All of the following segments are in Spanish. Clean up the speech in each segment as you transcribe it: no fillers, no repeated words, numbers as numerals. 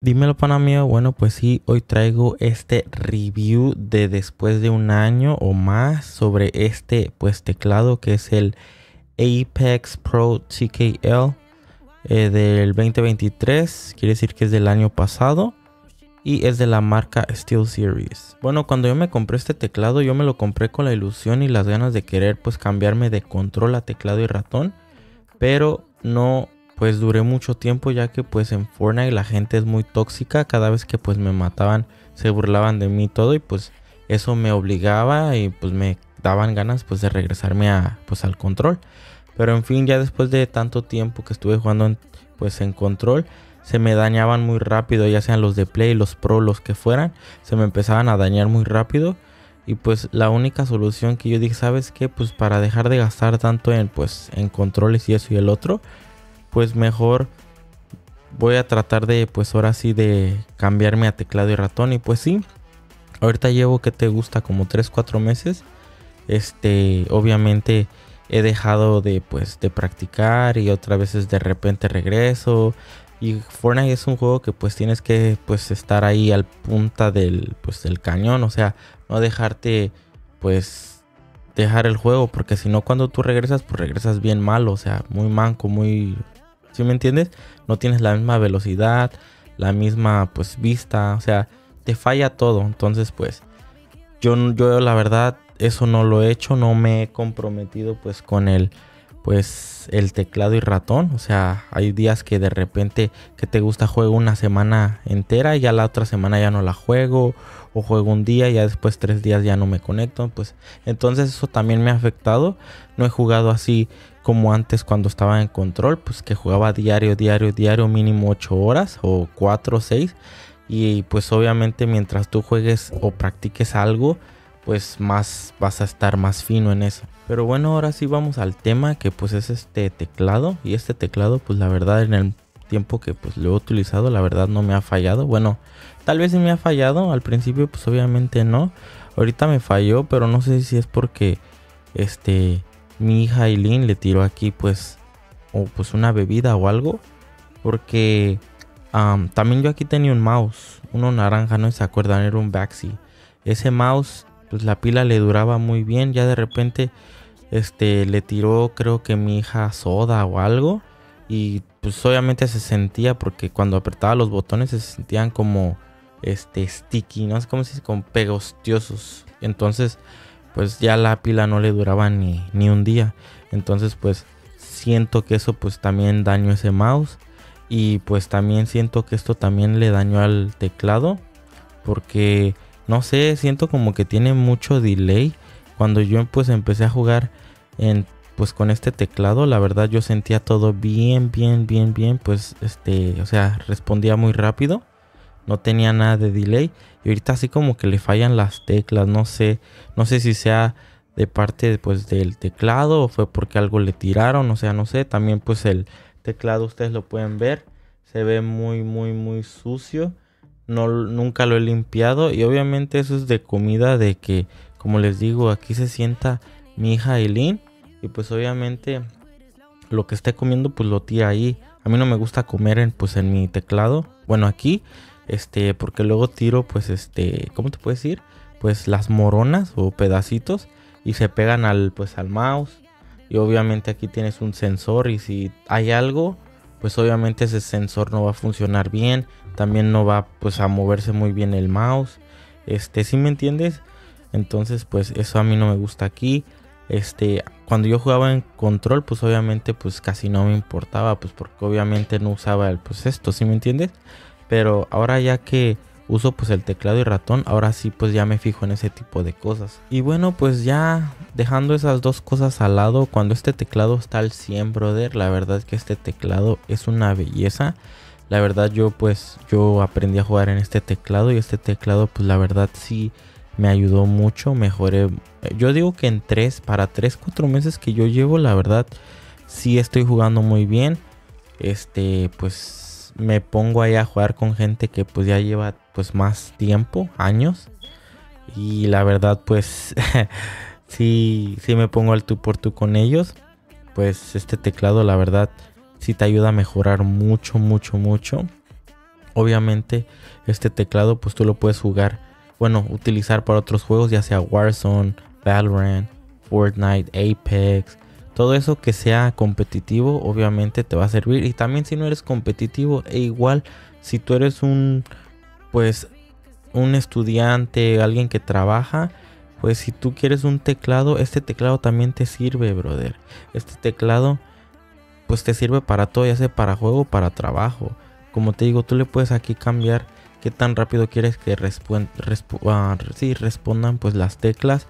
Dímelo, pana mío. Bueno, pues sí, hoy traigo este review de después de un año o más sobre este pues teclado que es el Apex Pro TKL del 2023. Quiere decir que es del año pasado y es de la marca SteelSeries. Bueno, cuando yo me compré este teclado, yo me lo compré con la ilusión y las ganas de querer pues cambiarme de control a teclado y ratón, pero no pues duré mucho tiempo, ya que pues en Fortnite la gente es muy tóxica. Cada vez que pues me mataban se burlaban de mí y todo, y pues eso me obligaba y pues me daban ganas pues de regresarme a pues al control. Pero en fin, ya después de tanto tiempo que estuve jugando en control, se me dañaban muy rápido, ya sean los de Play, los Pro, los que fueran, se me empezaban a dañar muy rápido. Y pues la única solución que yo dije, ¿sabes qué? Pues para dejar de gastar tanto en controles y eso y el otro, pues mejor voy a tratar de pues ahora sí de cambiarme a teclado y ratón. Y pues sí, ahorita llevo, que te gusta, como 3-4 meses. Obviamente he dejado de pues de practicar y otras veces de repente regreso. Y Fortnite es un juego que pues tienes que pues estar ahí al punta del cañón. O sea, no dejarte pues dejar el juego, porque si no, cuando tú regresas pues regresas bien malo, o sea, muy manco, muy, ¿sí me entiendes? No tienes la misma velocidad, la misma pues vista, o sea, te falla todo. Entonces pues yo la verdad eso no lo he hecho, no me he comprometido pues con el teclado y ratón. O sea, hay días que de repente, que te gusta, juego una semana entera y ya la otra semana ya no la juego, o juego un día y ya después 3 días ya no me conecto. Pues entonces eso también me ha afectado. No he jugado así como antes cuando estaba en control, pues que jugaba diario, mínimo 8 horas o 4 o 6. Y pues obviamente mientras tú juegues o practiques algo, pues más vas a estar más fino en eso. Pero bueno, ahora sí vamos al tema, que pues es este teclado. Y este teclado pues la verdad, en el tiempo que pues lo he utilizado, la verdad no me ha fallado. Bueno, tal vez sí me ha fallado al principio, pues obviamente no. Ahorita me falló, pero no sé si es porque mi hija Aileen le tiró aquí pues una bebida o algo, porque también yo aquí tenía un mouse, uno naranja, no se acuerdan, era un Baxi. Ese mouse pues la pila le duraba muy bien. Ya de repente le tiró, creo que mi hija, soda o algo, y pues obviamente se sentía, porque cuando apretaba los botones se sentían como sticky, no sé cómo se dice, como pegostiosos. Entonces pues ya la pila no le duraba ni un día. Entonces pues siento que eso pues también dañó ese mouse, y pues también siento que esto también le dañó al teclado, porque no sé, siento como que tiene mucho delay. Cuando yo pues empecé a jugar pues con este teclado, la verdad yo sentía todo bien, pues o sea, respondía muy rápido, no tenía nada de delay. Y ahorita así como que le fallan las teclas, no sé si sea de parte pues del teclado o fue porque algo le tiraron, o sea, no sé. También pues el teclado, ustedes lo pueden ver, se ve muy sucio. No, nunca lo he limpiado, y obviamente eso es de comida, de que, como les digo, aquí se sienta mi hija Aileen y pues obviamente lo que esté comiendo pues lo tira ahí. A mí no me gusta comer en mi teclado, bueno, aquí, porque luego tiro pues ¿cómo te puedo decir? Pues las moronas o pedacitos, y se pegan al mouse. Y obviamente aquí tienes un sensor, y si hay algo, pues obviamente ese sensor no va a funcionar bien. También no va pues a moverse muy bien el mouse. ¿Sí me entiendes? Entonces pues eso a mí no me gusta aquí. Cuando yo jugaba en control, pues obviamente pues casi no me importaba, pues porque obviamente no usaba pues esto, ¿sí me entiendes? Pero ahora ya que uso pues el teclado y ratón, ahora sí pues ya me fijo en ese tipo de cosas. Y bueno, pues ya dejando esas dos cosas al lado, cuando este teclado está al 100, brother, la verdad es que este teclado es una belleza. La verdad yo aprendí a jugar en este teclado, y este teclado pues la verdad sí me ayudó mucho. Mejoré, yo digo que en 3-4 meses que yo llevo, la verdad sí estoy jugando muy bien. Pues me pongo ahí a jugar con gente que pues ya lleva pues más tiempo, años, y la verdad pues sí me pongo al tú por tú con ellos. Pues este teclado la verdad sí te ayuda a mejorar mucho. Obviamente este teclado pues tú lo puedes jugar, bueno, utilizar para otros juegos, ya sea Warzone, Valorant, Fortnite, Apex. Todo eso que sea competitivo obviamente te va a servir. Y también si no eres competitivo, e igual si tú eres un estudiante, alguien que trabaja, pues si tú quieres un teclado, este teclado también te sirve, brother. Este teclado pues te sirve para todo, ya sea para juego, para trabajo. Como te digo, tú le puedes aquí cambiar qué tan rápido quieres que respondan pues las teclas.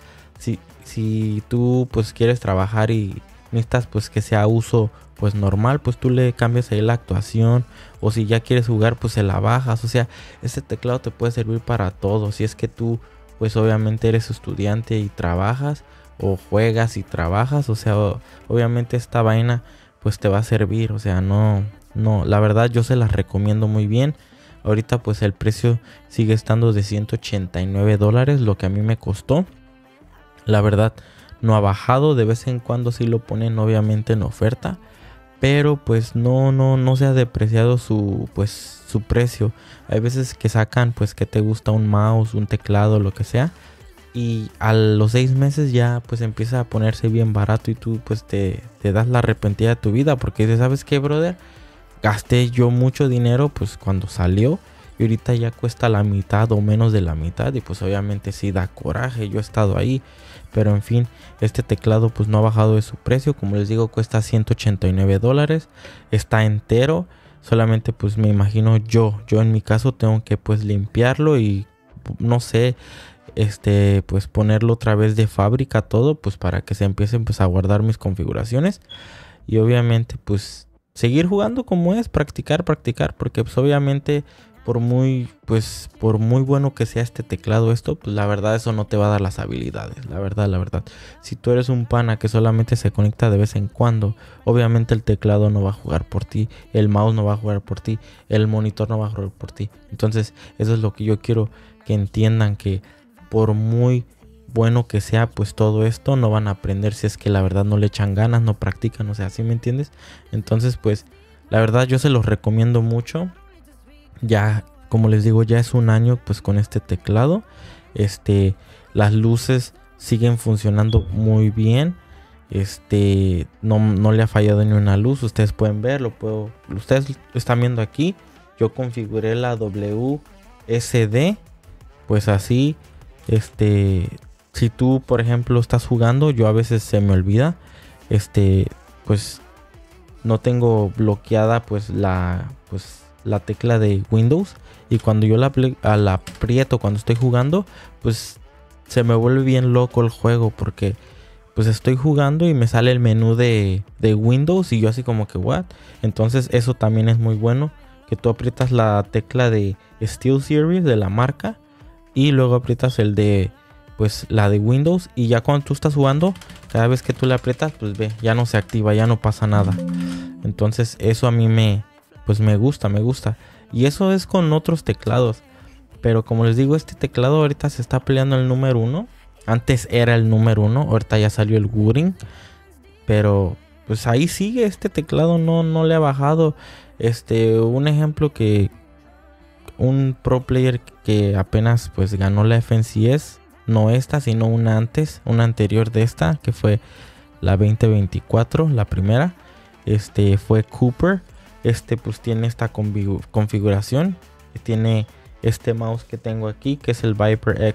Si tú pues quieres trabajar y necesitas pues que sea uso pues normal, pues tú le cambias ahí la actuación, o si ya quieres jugar pues se la bajas. O sea, este teclado te puede servir para todo. Si es que tú pues obviamente eres estudiante y trabajas, o juegas y trabajas, o sea, obviamente esta vaina pues te va a servir. O sea, no, la verdad yo se las recomiendo muy bien. Ahorita pues el precio sigue estando de $189, lo que a mí me costó. La verdad no ha bajado, de vez en cuando sí lo ponen obviamente en oferta, pero pues no se ha depreciado su precio. Hay veces que sacan pues que te gusta un mouse, un teclado, lo que sea, y a los 6 meses ya pues empieza a ponerse bien barato, y tú pues te das la arrepentida de tu vida, porque dices, ¿sabes qué, brother? Gasté yo mucho dinero pues cuando salió, y ahorita ya cuesta la mitad o menos de la mitad, y pues obviamente sí da coraje. Yo he estado ahí, pero en fin, este teclado pues no ha bajado de su precio. Como les digo, cuesta $189, está entero. Solamente pues me imagino yo en mi caso tengo que pues limpiarlo y no sé, pues ponerlo otra vez de fábrica todo, pues para que se empiecen pues a guardar mis configuraciones, y obviamente pues seguir jugando como es, practicar, porque pues obviamente por muy bueno que sea este teclado, pues la verdad eso no te va a dar las habilidades, la verdad. Si tú eres un pana que solamente se conecta de vez en cuando, obviamente el teclado no va a jugar por ti, el mouse no va a jugar por ti, el monitor no va a jugar por ti. Entonces eso es lo que yo quiero que entiendan, que por muy bueno que sea, pues todo esto no van a aprender si es que la verdad no le echan ganas, no practican, o sea, ¿sí me entiendes? Entonces pues la verdad yo se los recomiendo mucho. Ya, como les digo, ya es un año pues con este teclado. Las luces siguen funcionando muy bien. No le ha fallado ni una luz. Ustedes pueden ver, ustedes están viendo aquí. Yo configuré la WSD pues así. Si tú, por ejemplo, estás jugando, yo a veces se me olvida, pues no tengo bloqueada pues la tecla de Windows, y cuando yo la aprieto cuando estoy jugando, pues se me vuelve bien loco el juego, porque pues estoy jugando y me sale el menú de Windows, y yo así como que what. Entonces eso también es muy bueno, que tú aprietas la tecla de SteelSeries de la marca, y luego aprietas el de pues la de Windows, y ya cuando tú estás jugando, cada vez que tú le aprietas, pues ve, ya no se activa, ya no pasa nada. Entonces eso a mí me gusta. Y eso es con otros teclados, pero como les digo, este teclado ahorita se está peleando el número 1. Antes era el número 1, ahorita ya salió el Wooting, pero pues ahí sigue. Este teclado no le ha bajado. Un ejemplo, que un pro player que apenas pues ganó la FNCS, no esta, sino una anterior de esta, que fue la 2024, la primera, fue Cooper. Pues tiene esta configuración, tiene este mouse que tengo aquí, que es el Viper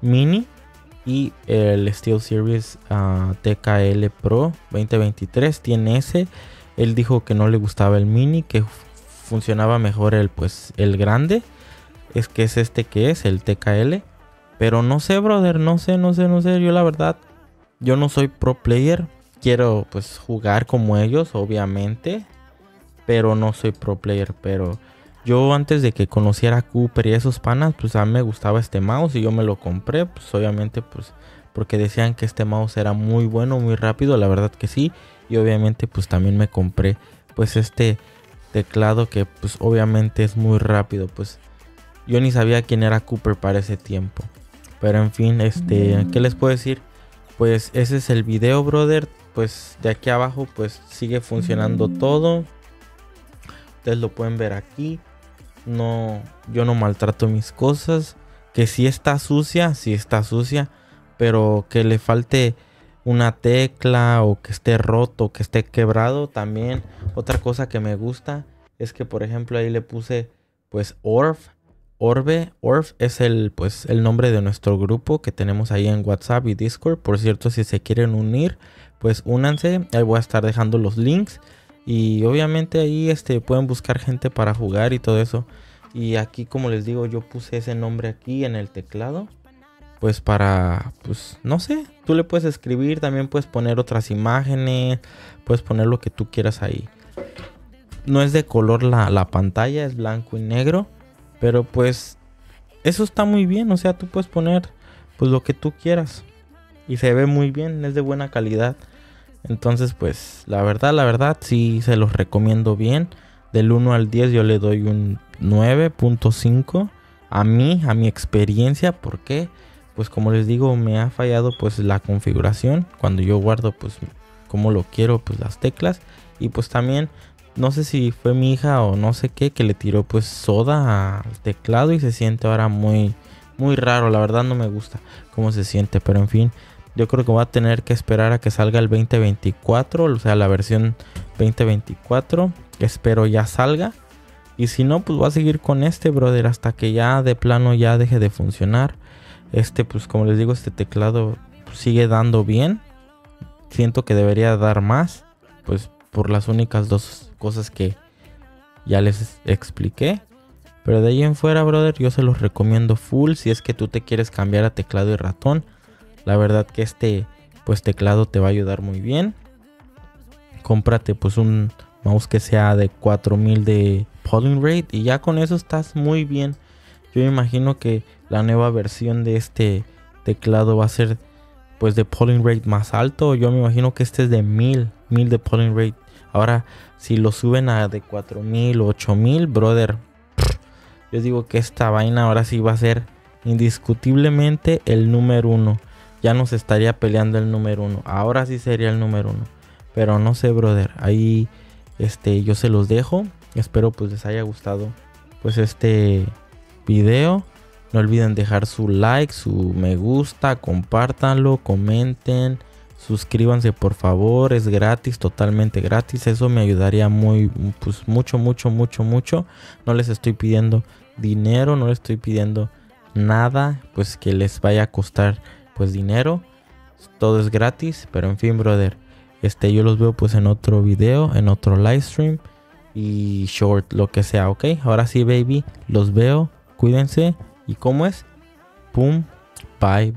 Mini, y el SteelSeries TKL Pro 2023 tiene ese. Él dijo que no le gustaba el Mini, que funcionaba mejor el grande, es que es este que es el TKL. Pero no sé, brother, no sé. Yo la verdad, yo no soy pro player, quiero pues jugar como ellos obviamente, pero no soy pro player. Pero yo antes de que conociera a Cooper y esos panas, pues a mí me gustaba este mouse, y yo me lo compré pues obviamente pues porque decían que este mouse era muy bueno, muy rápido. La verdad que sí, y obviamente pues también me compré pues este teclado, que pues obviamente es muy rápido. Pues yo ni sabía quién era Cooper para ese tiempo, pero en fin, ¿qué les puedo decir? Pues ese es el video, brother. Pues de aquí abajo pues sigue funcionando todo. Ustedes lo pueden ver aquí. No, yo no maltrato mis cosas. Que si está sucia, si está sucia. Pero que le falte una tecla o que esté roto, que esté quebrado también. Otra cosa que me gusta es que, por ejemplo, ahí le puse pues Orph. Orph es el nombre de nuestro grupo que tenemos ahí en WhatsApp y Discord. Por cierto, si se quieren unir, pues únanse. Ahí voy a estar dejando los links. Y obviamente ahí pueden buscar gente para jugar y todo eso. Y aquí, como les digo, yo puse ese nombre aquí en el teclado. Pues para, pues no sé, tú le puedes escribir, también puedes poner otras imágenes, puedes poner lo que tú quieras ahí. No es de color la pantalla, es blanco y negro. Pero pues eso está muy bien, o sea, tú puedes poner pues lo que tú quieras. Y se ve muy bien, es de buena calidad. Entonces pues la verdad sí se los recomiendo bien. Del 1 al 10 yo le doy un 9.5 a mi experiencia. ¿Por qué? Pues como les digo, me ha fallado pues la configuración. Cuando yo guardo pues como lo quiero pues las teclas. Y pues también no sé si fue mi hija o no sé qué, que le tiró pues soda al teclado y se siente ahora muy raro. La verdad no me gusta cómo se siente, pero en fin. Yo creo que voy a tener que esperar a que salga el 2024, o sea la versión 2024. Que espero ya salga. Y si no, pues voy a seguir con brother, hasta que ya de plano ya deje de funcionar. Pues como les digo, este teclado sigue dando bien. Siento que debería dar más, pues por las únicas dos cosas que ya les expliqué. Pero de ahí en fuera, brother, yo se los recomiendo full. Si es que tú te quieres cambiar a teclado y ratón, la verdad que pues teclado te va a ayudar muy bien. Cómprate pues un mouse que sea de 4000 de polling rate y ya con eso estás muy bien. Yo me imagino que la nueva versión de este teclado va a ser pues de polling rate más alto. Yo me imagino que este es de 1000 de polling rate. Ahora si lo suben a de 4000 o 8000, brother, yo digo que esta vaina ahora sí va a ser indiscutiblemente el número uno. Ya nos estaría peleando el número uno. Ahora sí sería el número uno. Pero no sé, brother. Ahí yo se los dejo. Espero pues les haya gustado pues este video. No olviden dejar su like, su me gusta. Compártanlo, comenten. Suscríbanse por favor. Es gratis, totalmente gratis. Eso me ayudaría pues mucho. No les estoy pidiendo dinero. No les estoy pidiendo nada pues que les vaya a costar pues dinero, todo es gratis. Pero en fin, brother, yo los veo pues en otro video, en otro live stream y short, lo que sea, ok. Ahora sí, baby, los veo, cuídense y como es, pum, bye.